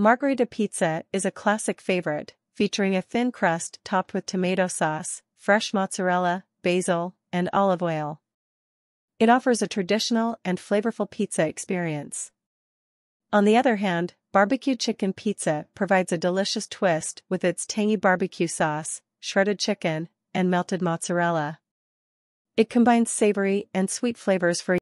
Margherita pizza is a classic favorite, featuring a thin crust topped with tomato sauce, fresh mozzarella, basil, and olive oil. It offers a traditional and flavorful pizza experience. On the other hand, barbecue chicken pizza provides a delicious twist with its tangy barbecue sauce, shredded chicken, and melted mozzarella. It combines savory and sweet flavors for